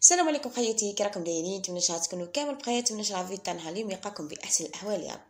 السلام عليكم خيوتي، كي راكم دايرين؟ نتمنى ان شاء الله تكونوا كامل بخير، نتمنى ان شاء الله الفيديو تاعنا اليوم يلقاكم باحسن الاحوال يا رب.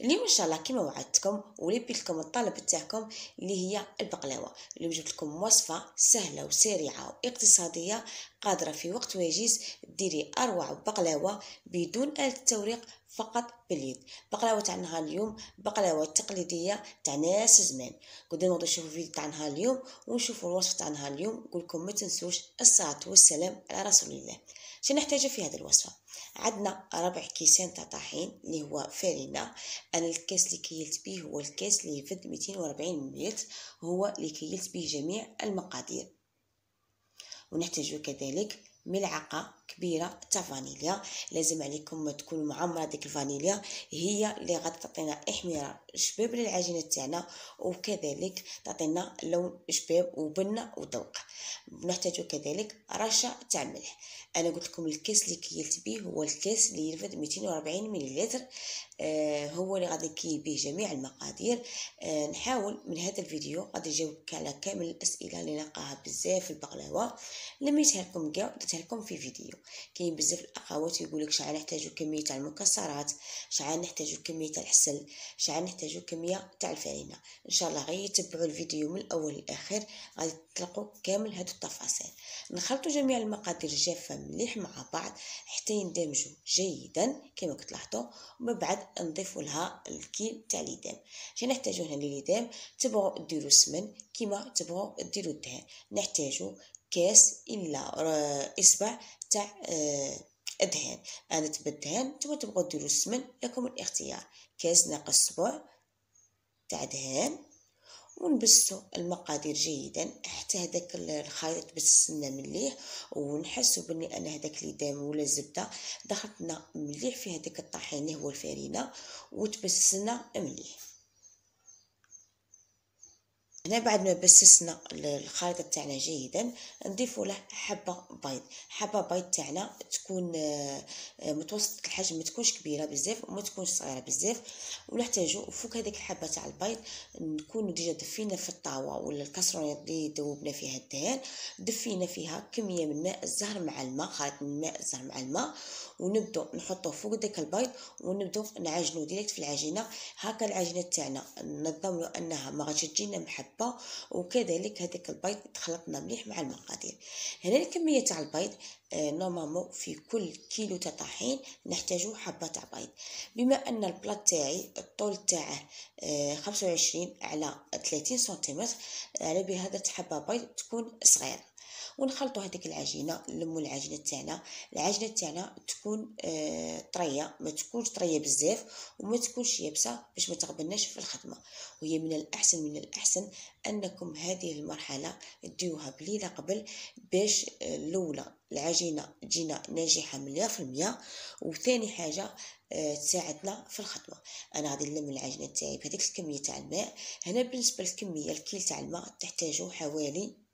اليوم ان شاء الله كما وعدتكم ولبيت لكم الطلب تاعكم اللي هي البقلاوه. اليوم جبت لكم وصفه سهله وسريعه واقتصاديه قادره في وقت وجيز ديري اروع بقلاوه بدون آلة التوريق، فقط باليد. بقلاوه تاع نهار اليوم بقلاوه تقليديه تاع ناس زمان. قدام نقدروا نشوفوا الفيديو تاع نهار اليوم ونشوفوا الوصفه تاع نهار اليوم. نقول لكم ما تنسوش الصلاه والسلام على رسول الله. شنو نحتاجو في هذه الوصفه؟ عندنا ربع كيسان تاع طحين اللي هو فارينة. انا الكاس اللي كيلت به هو الكاس اللي يفد 240 ملل، هو اللي كيلت به جميع المقادير. ونحتاجو كذلك ملعقه كبيره تاع فانيليا. لازم عليكم تكون معمره ديك الفانيليا، هي اللي غتعطينا احمرار شباب للعجينه تاعنا، وكذلك تعطينا لون شباب وبنه وذوق. نحتاجو كذلك رشه تاع ملح. انا قلت لكم الكاس اللي كيلت به هو الكاس اللي يرفد 240 ملل، هو اللي غادي كي به جميع المقادير. نحاول من هذا الفيديو غادي نجاوبك على كامل الاسئله اللي نلقاها بزاف في البقلاوه. لميتها لكم كاع لكم في فيديو. كاين بزاف الاخوات يقولك شحال نحتاجو كميه تاع المكسرات، شحال نحتاجو كميه تاع العسل، شحال نحتاجو كميه تاع الفارينة. ان شاء الله غير تتبعوا الفيديو من الاول للاخر، غادي تلقوا كامل هذو التفاصيل. نخلطوا جميع المقادير الجافه مليح مع بعض حتى يندمجوا جيدا كما كتلاحظوا، ومن بعد نضيفوا لها الكيل تاع ليدام. شنو نحتاجو هنا؟ ليدام تبغوا ديروا السمن كما تبغوا ديروا الدهان. نحتاجو كاس الا اصبع تاع دهان. انا تبغى الدهان، نتوما تبغوا ديروا السمن، لكم الاختيار. كاس ناقص سبع تاع دهان. ونبسوا المقادير جيدا حتى هذاك الخليط تبسنا مليح، ونحسوا بلي ان هذاك ليدام ولا الزبده دخلتنا مليح في هذاك الطحين اللي هو الفارينه، وتبسنا مليح. هنا بعد ما بسسنا الخليط تاعنا جيدا نضيفوا له حبه بيض. حبه بيض تاعنا تكون متوسط الحجم، ما تكونش كبيره بزاف وما تكونش صغيره بزاف. ونحتاجوا فوق هذيك الحبه تاع البيض نكونوا ديجا دفينا في الطاوه ولا الكاسرونه اللي ذوبنا فيها الدهان، دفينا فيها كميه من ماء الزهر مع الماء، خليط من ماء الزهر مع الماء، ونبداو نحطوه فوق داك البيض ونبداو نعجنوه ديريكت في العجينه. هكا العجينه تاعنا نضمنوا انها ما غاتش تجينا محبه، وكذلك هذاك البيض تخلطنا مليح مع المقادير. هنا الكميه تاع البيض نورمالمون في كل كيلو تاع طحين نحتاجو حبه تاع بيض. بما ان البلاط تاعي الطول تاعه 25 على 30 سنتيمتر، على بهذا حبه بيض تكون صغيره. ونخلطوا هذيك العجينه. نلموا العجينه تاعنا. العجينه تاعنا تكون طريه، ما تكونش طريه بزاف وما تكونش يابسه باش ما تغبناش في الخدمه. وهي من الاحسن انكم هذه المرحله ديوها بليله قبل، باش الاولى العجينه تجينا ناجحه 100%، وثاني حاجه تساعدنا في الخدمه. انا غادي نلم العجينه تاعي بهذيك الكميه تاع الماء. هنا بالنسبه للكميه الكيل تاع الماء تحتاجوا حوالي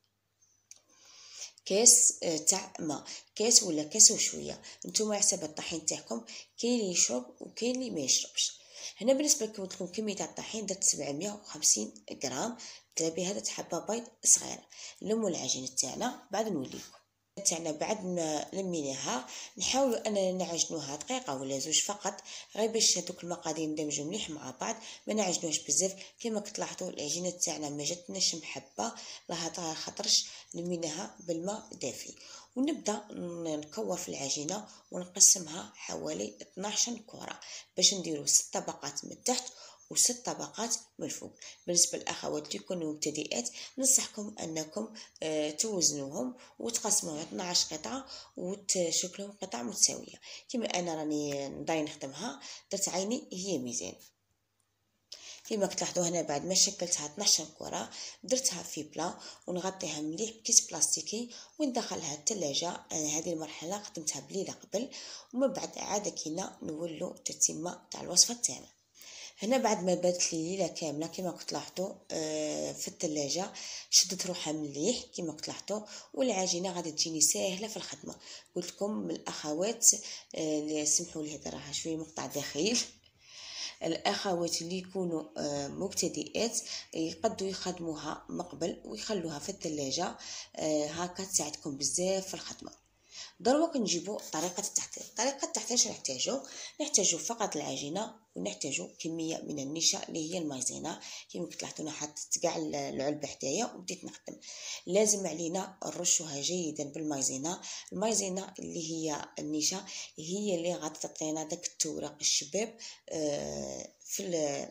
كاس تاع ماء، كاس ولا كاس وشويه، نتوما على حسب الطحين تاعكم، كاين اللي يشرب وكاين اللي ما يشربش. هنا بالنسبه لكم كميه تاع الطحين درت 750 غرام، درت بهذا حبه بيض صغير. نلموا العجينه تاعنا بعد نوليكم تاعنا. بعد ما لميناها نحاولوا اننا نعجنوها دقيقه ولا زوج فقط، غير باش هذوك المقادير يندمجوا مليح مع بعض، ما نعجنوهاش بزاف. كما كتلاحظوا العجينه تاعنا ما جاتناش محبه، راه خاطرش لميناها بالماء دافي. ونبدا نكور في العجينه ونقسمها حوالي 12 كره، باش نديروا 6 طبقات من التحت وست طبقات من الفوق. بالنسبه للاخوات اللي يكونوا مبتدئات ننصحكم انكم توزنوهم وتقسموهم 12 قطعه وتشكلهم قطع متساويه. كما انا راني نداري نخدمها، درت عيني هي ميزان. كما كتلاحظوا هنا بعد ما شكلتها 12 كره درتها في بلا، ونغطيها مليح بكيس بلاستيكي وندخلها الثلاجه. انا هذه المرحله خدمتها بليله قبل، ومن بعد عاد كينا نولوا التتمه تاع الوصفه تاعنا. هنا بعد ما باتت لي ليله كامله كما كتلاحظوا في الثلاجه، شدت روحها مليح كما كتلاحظوا، والعجينه غادي تجيني ساهله في الخدمه. قلت لكم من الاخوات اللي سمحوا لي راها شويه مقطع داخل، الاخوات اللي يكونوا مبتدئات يقدروا يخدموها مقبل ويخلوها في الثلاجه، هكا تساعدكم بزاف في الخدمه. ضروري كنجيبو طريقه التحضير. طريقه التحضير نحتاجو فقط العجينه ونحتاجو كميه من النشا اللي هي المايزينا. كما كتلاحظوا انا حطيت كاع العلبه حدايا وبديت نخدم. لازم علينا نرشوها جيدا بالمايزينا. المايزينا اللي هي النشا هي اللي غتعطينا داك التورق الشباب في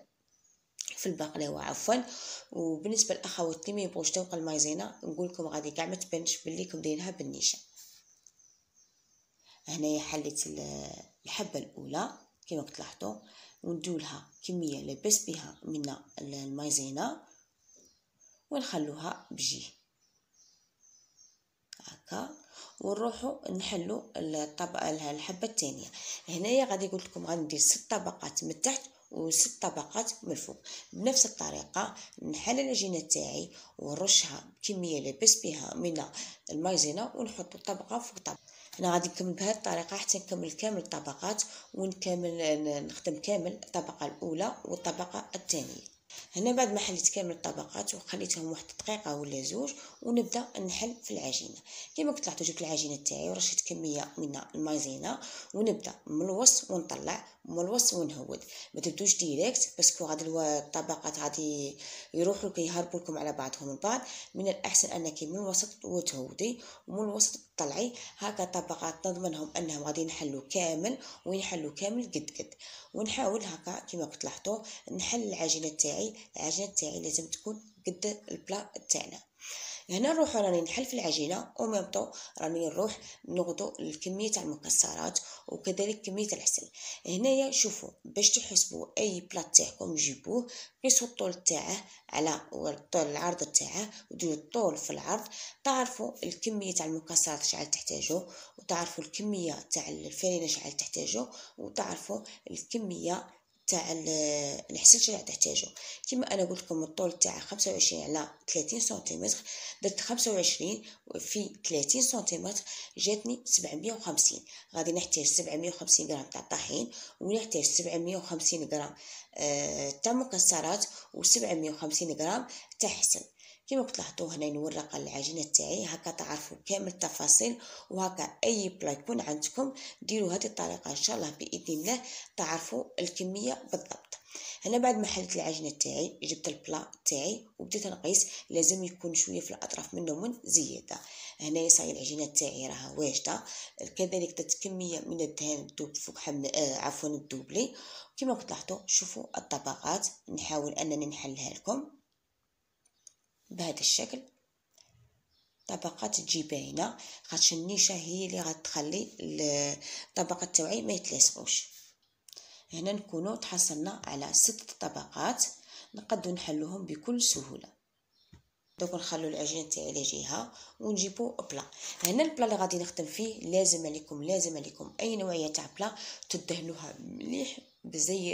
البقلاوه عفوا. وبالنسبه للاخوات اللي ما يبغوش توقع المايزينا نقول لكم غادي كاع ما تبانش بلي كم دايرينها بالنشا. هنايا حليت الحبه الاولى كما كتلاحظوا وندولها كميه لاباس بها من المايزينا ونخلوها بجيه هكا ونروحوا نحلوا الطبقه الحبه الثانيه. هنايا غادي قلت لكم غندير 6 طبقات من تحت و6 طبقات من الفوق. بنفس الطريقه نحل العجينه تاعي ونرشها بكميه لاباس بها من المايزينا ونحط طبقه فوق طبقه. انا غادي نكمل بهذه الطريقه حتى نكمل كامل الطبقات ونكمل نخدم كامل الطبقه الاولى والطبقه الثانيه. هنا بعد ما حليت كامل الطبقات وخليتهم واحد دقيقه ولا زوج ونبدا نحل في العجينه. كما كتلاحظوا جبت العجينه تاعي ورشيت كميه من المايزينا ونبدا من الوسط ونطلع من الوسط ونهود. ما تبدوش ديريكت باسكو غادي الطبقات غادي يروحوا كيهربوا لكم على بعضهم البعض. من الاحسن انك من الوسط وتهودي ومن الوسط تطلعي هكا طبقات نضمنهم انهم غادي ينحلوا كامل وينحلوا كامل قد قد. ونحاول هكا كما كتلاحظوا نحل العجينه تاعي. العجينه تاعي لازم تكون قد البلا تاعنا. هنا نروحو راني نحل في العجينه وميم طو راني نروح نغدو الكميه تاع المكسرات وكذلك كميه العسل. هنايا شوفوا باش تحسبوا اي بلاط تاعكم جيبوه قيسوا الطول تاعه على الطول العرض تاعه وديروا الطول في العرض تعرفوا الكميه تاع المكسرات شحال تحتاجوا وتعرفوا الكميه تاع الفرينه شحال تحتاجوا وتعرفوا الكميه تاع العسل شحال تحتاجو. كما انا قلت لكم الطول تاع 25 على 30 سنتيمتر. درت 25 في 30 سنتيمتر جاتني 750. غادي نحتاج 750 غرام تاع الطحين ونحتاج 750 غرام تاع مكسرات و750 غرام تاع عسل. كما كتلاحظوا هنا نورق العجينه تاعي هكا تعرفوا كامل التفاصيل. وهكا اي بلا يكون عندكم ديروا هذه الطريقه ان شاء الله باذن الله تعرفوا الكميه بالضبط. هنا بعد ما حلت العجينه تاعي جبت البلا تاعي وبديت نقيس. لازم يكون شويه في الاطراف منهم زياده. هنايا صاي العجينه تاعي راها واجده. كذلك درت كميه من الدهان الدوب فوق عفوا الدوبلي. كما كتلاحظوا شوفوا الطبقات نحاول انني نحلها لكم بهذا الشكل. طبقات تجي باينه خاطش النيشه هي اللي غتخلي الطبقه تاعي ما يتلاصقوش. هنا نكونوا تحصلنا على 6 طبقات نقدروا نحلوهم بكل سهوله. دوك نخلو العجينه تاعي على جهه ونجيبو بلا. هنا البلا اللي غادي نخدم فيه لازم عليكم اي نوعيه تاع بلا تدهنوها مليح بزي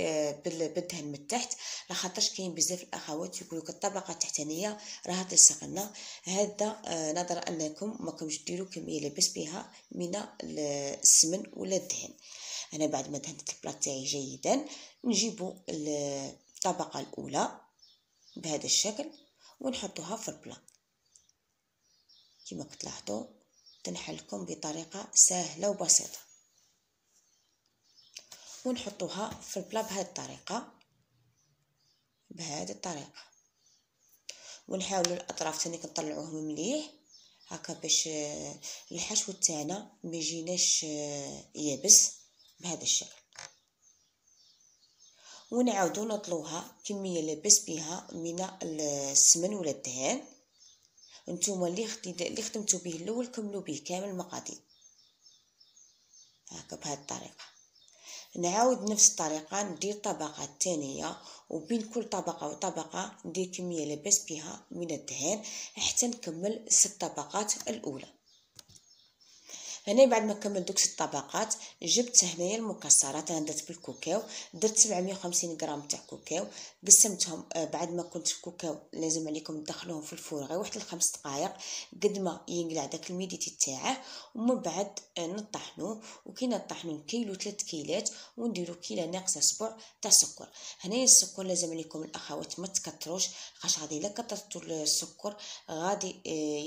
بالدهن من تحت لخاطرش كاين بزاف الاخوات يقولوك الطبقه التحتانيه راها تلصق لنا. هذا نظرا انكم ما كنتوش ديروا كميه لاباس بها من السمن ولا الدهن. انا بعد ما دهنت البلا تاعي جيدا نجيبو الطبقه الاولى بهذا الشكل ونحطوها في البلا. كما كتلاحظوا تنحلكم بطريقه سهله وبسيطه ونحطوها في البلا بهذه الطريقه ونحاولوا الاطراف ثاني كنطلعوهم مليح هكا باش الحشو تاعنا ما يجيناش يابس بهذا الشكل. ونعاودو نطلوها كميه لاباس بها من السمن ولا الدهان. نتوما اللي خدمتو به الاول كملوا به كامل المقادير هكا بهذه الطريقه. نعاود نفس الطريقه ندير طبقه ثانيه وبين كل طبقه وطبقه ندير كميه لاباس بها من الدهان حتى نكمل 6 طبقات الاولى. هنا بعد ما كملت دوك 6 طبقات جبت هنايا المكسرات. انا درت بالكوكاو درت 750 غرام تاع كوكاو قسمتهم. بعد ما كنت الكوكاو لازم عليكم تدخلوهم في الفرن غير واحد 5 دقائق قد ما ينقلع داك الميديتي تاعه ومن بعد نطحنوه. وكي نطحنو كيلو 3 كيلات ونديرو كيله ناقصه سبع تاع سكر. هنايا السكر لازم عليكم الاخوات ما تكتروش خاطر غادي الا كثرتوا السكر غادي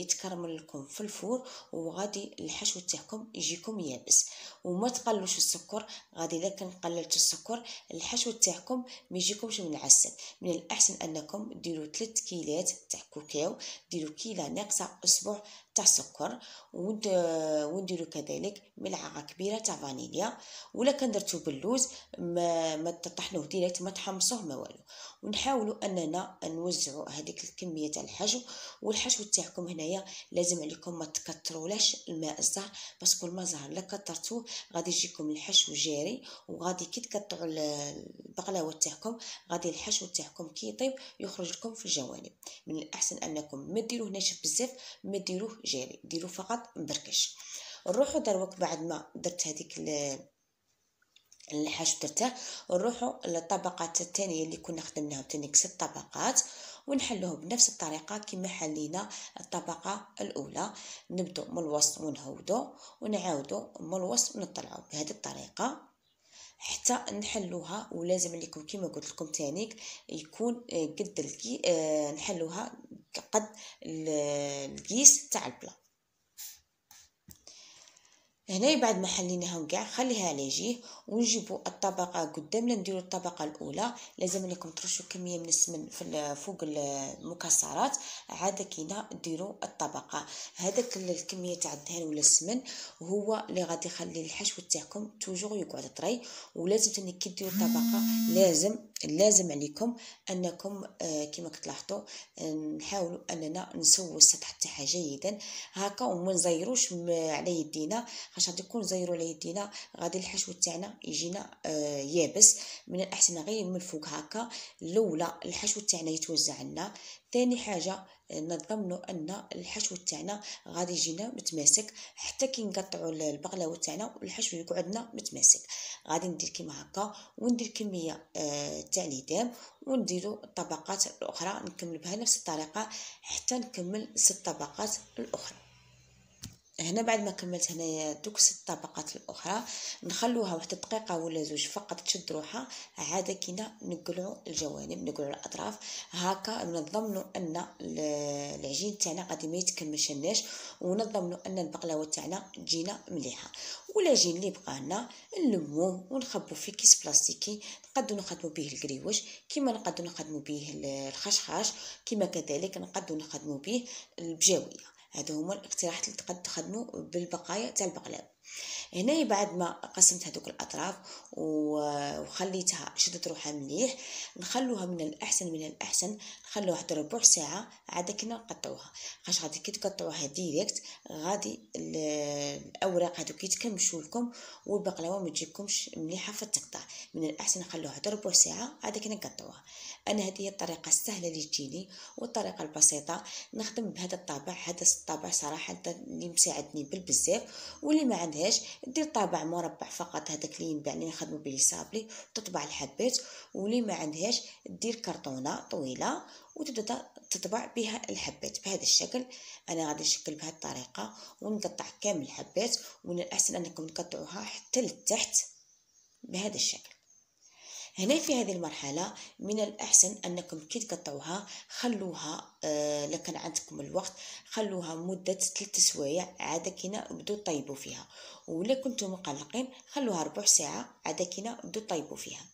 يتكرمل لكم في الفور وغادي الحشو تاعكم ديالكم يجيكم يابس. وما تقللوش السكر، غادي اذا كان قللتوا السكر الحشو تاعكم ما يجيكمش منعسل. من الاحسن انكم ديروا 3 كيلات تاع كوكاو، ديروا كيله ناقصه اسبوع تاع السكر، ونديروا كذلك ملعقه كبيره تاع فانيليا. ولا كان درتو باللوز ما تطحنوه ديريكت، ما تحمصوه ما والو. ونحاولوا اننا نوزعوا هذيك الكميه تاع الحشو. والحشو تاعكم هنايا لازم عليكم ما تكثرولاش الماء الزهر، بس كل ما زهر لا كثرتوه غادي يجيكم الحشو جاري، وغادي كي تقطعوا البقلاوه تاعكم غادي الحشو تاعكم كي يطيب يخرج لكم في الجوانب. من الاحسن انكم ما ديروه ناشف بزاف، ما ديروه جاري، ديروا فقط مبركش. نروحوا دروك بعد ما درت هذيك الحشو درته، نروحوا للطبقات الثانيه اللي كنا خدمناها تانيك 6 طبقات، ونحلوه بنفس الطريقه كما حلينا الطبقه الاولى. نبداو من الوسط ونهودو، ونعاودو من الوسط ونطلعوا بهذه الطريقه حتى نحلوها. ولازم لكم كما قلت لكم تانيك يكون قد نحلوها قد الكيس تاع البلا. هنا بعد ما حليناهم كاع خليها على جيه، ونجيبوا الطبقه قدامنا نديروا الطبقه الاولى. لازم لكم ترشوا كميه من السمن فوق المكسرات، عاد كينا ديروا الطبقه. هذاك الكميه تاع الدهن ولا السمن هو اللي غادي يخلي الحشو تاعكم توجور يقعد طري. ولازم تاني كي ديروا الطبقه لازم عليكم انكم كما كتلاحظوا نحاولوا اننا نسووا السطح تاعها جيدا هكا، وما نزيروش على يدينا، باش غادي يكون زيرو على يدينا غادي الحشو تاعنا يجينا يابس. من الاحسن غير من الفوق هكا، لولا الحشو تاعنا يتوزع لنا. ثاني حاجه نضمنوا ان الحشو تاعنا غادي يجينا متماسك حتى كي نقطعوا البقلاوه تاعنا والحشو يقعدنا متماسك. غادي ندير كيما هكا، وندير كميه تاع ليدام، ونديروا الطبقات الاخرى نكمل بها نفس الطريقه حتى نكمل 6 طبقات الاخرى. هنا بعد ما كملت هنايا دوك 6 طبقات الاخرى نخلوها واحد دقيقه ولا زوج فقط تشد روحها، عاد كينا نقلعوا الجوانب نقلعوا الاطراف هكا، نضمنوا ان العجين تاعنا غادي ما يتكمشناش، ونضمنوا ان البقلاوه تاعنا تجينا مليحه. والعجين اللي بقى لنا نلموه ونخبوه في كيس بلاستيكي، نقدو نخدموا به الكريوش كما نقدو نخدموا به الخشخاش، كما كذلك نقدو نخدموا به البجاويه. هادو هما الاقتراحات اللي تقدروا تخدموا بالبقايا تاع البقلاوه. هنا بعد ما قسمت هذوك الاطراف وخليتها شدت روحها مليح، نخلوها من الاحسن نخلوها حتى ربع ساعه، عاد كنا نقطعوها. خاش غادي كي تقطعوها ديريكت غادي الاوراق هذوك يتكمشوا لكم والبقلاوه ما تجيكمش مليحه في التقطع. من الاحسن نخلوها حتى ربع ساعه عاد كنا نقطعوها. انا هذه هي الطريقه السهله اللي تجيني والطريقه البسيطه، نخدم بهذا الطابع. هذا الطابع صراحه اللي مساعدني بالبزاف، واللي ما عندهاش دير طابع مربع فقط، هذاك اللي ينباع اللي نخدموا به الصابلي، تطبع الحبات. واللي ما عندهاش دير كرتونه طويله وتبدا تطبع بها الحبات بهذا الشكل. انا غادي نشكل بهذه الطريقه ونقطع كامل الحبات، ومن الاحسن انكم تقطعوها حتى لتحت بهذا الشكل. هنا في هذه المرحله من الاحسن انكم كي تقطعوها خلوها لكن عندكم الوقت خلوها مده 3 سوايع، عاد كينا بدو طيبوا فيها. ولا كنتم مقلقين خلوها ربع ساعه، عاد كينا بدو طيبوا فيها.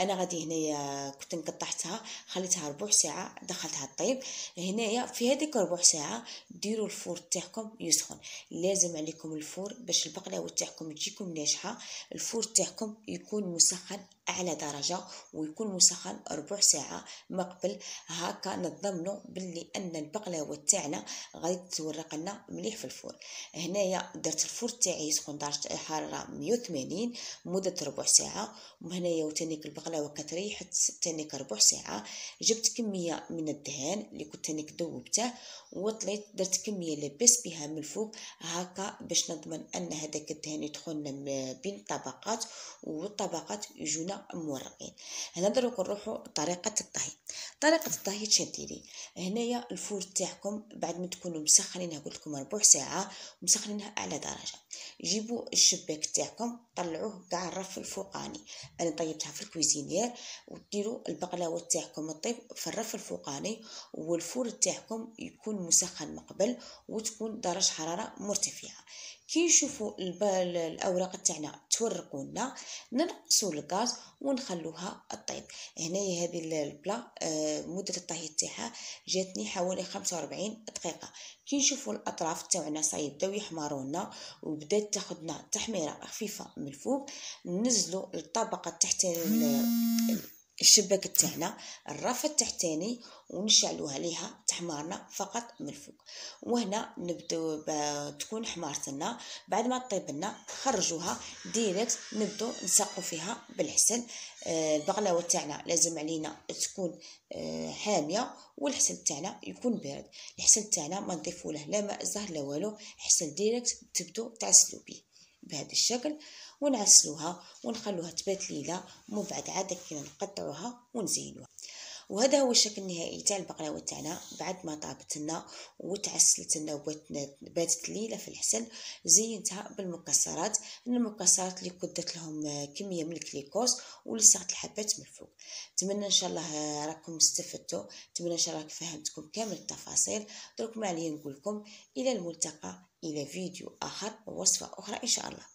انا غادي هنايا كنت نقطعتها خليتها ربع ساعه دخلتها الطيب. هنايا في هذيك ربع ساعه ديروا الفور تاعكم يسخن. لازم عليكم الفور باش البقلاوه تاعكم تجيكم ناجحه. الفور تاعكم يكون مسخن اعلى درجه ويكون مسخن ربع ساعه ما قبل، هكا نضمنوا باللي ان البقلاوه تاعنا غادي تتورق لنا مليح في الفور. هنايا درت الفور تاعي يسخن درجه حراره 180 مده ربع ساعه، وهنايا وتانيك البقلاوه كتريحت تانيك ربع ساعه. جبت كميه من الدهان اللي كنت تانيك ذوبته وطليت درت كميه لاباس بها من الفوق هكا، باش نضمن ان هذاك الدهان يدخل بين الطبقات والطبقات يجونا مورقين. هنا دروك نروحوا طريقه الطهي. طريقه الطهي شديري هنايا الفور تاعكم بعد ما تكونوا مسخنينها قلت لكم ربع ساعه مسخنينها اعلى درجه، جيبوا الشباك تاعكم طلعوه كاع الرف الفوقاني. انا طيبتها في الكويزينير، وديروا البقلاوه تاعكم الطيب في الرف الفوقاني، والفور تاعكم يكون مسخن مقبل وتكون درجه حراره مرتفعه. كي نشوفوا الاوراق تاعنا تورقوا لنا ننقصوا الغاز ونخلوها طيب. هنايا هذه البلا مده الطهي تاعها جاتني حوالي 45 دقيقه. كي نشوفوا الاطراف تاعنا صاي بداو يحمرونا وبدات تاخذنا تحميره خفيفه من الفوق، ننزلوا الطبقه تحت الشباك تاعنا الرف التحتاني ونشعلوا عليها تحمارنا فقط من الفوق. وهنا نبداو تكون حمارتنا بعد ما طيب لنا خرجوها ديريكت نبداو نسقوا فيها بالحسن. البقلاوه تاعنا لازم علينا تكون حاميه والحسن تاعنا يكون بارد. الحسن تاعنا ما نضيفوا له لا ماء زهر لا والو، حسن ديريكت تبداو تعسلوا به بهذا الشكل ونعسلوها ونخلوها تبات ليله، ومن بعد عاد كي نقطعوها ونزينوها. وهذا هو الشكل النهائي تاع البقلاوه تاعنا بعد ما طابت لنا وتعسلت لنا وباتت ليله في الحسن. زينتها بالمكسرات، المكسرات اللي كدت لهم كميه من الكليكوز ولصقت الحبات من الفوق. نتمنى ان شاء الله راكم استفدتوا، نتمنى ان شاء الله فهمتكم كامل التفاصيل. درك ما عليا نقول لكم الى الملتقى الى فيديو اخر ووصفه اخرى ان شاء الله.